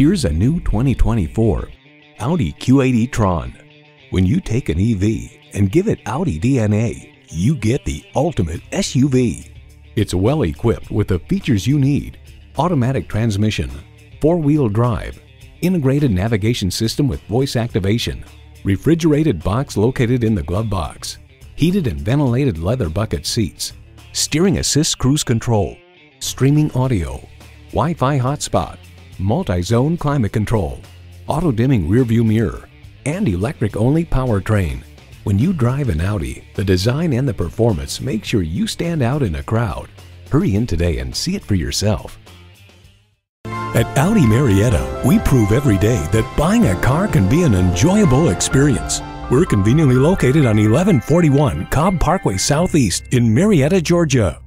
Here's a new 2024 Audi Q8 e-tron. When you take an EV and give it Audi DNA, you get the ultimate SUV. It's well equipped with the features you need: automatic transmission, four-wheel drive, integrated navigation system with voice activation, refrigerated box located in the glove box, heated and ventilated leather bucket seats, steering assist cruise control, streaming audio, Wi-Fi hotspot, multi-zone climate control, auto-dimming rearview mirror, and electric-only powertrain. When you drive an Audi, the design and the performance make sure you stand out in a crowd. Hurry in today and see it for yourself. At Audi Marietta, we prove every day that buying a car can be an enjoyable experience. We're conveniently located on 1141 Cobb Parkway Southeast in Marietta, Georgia.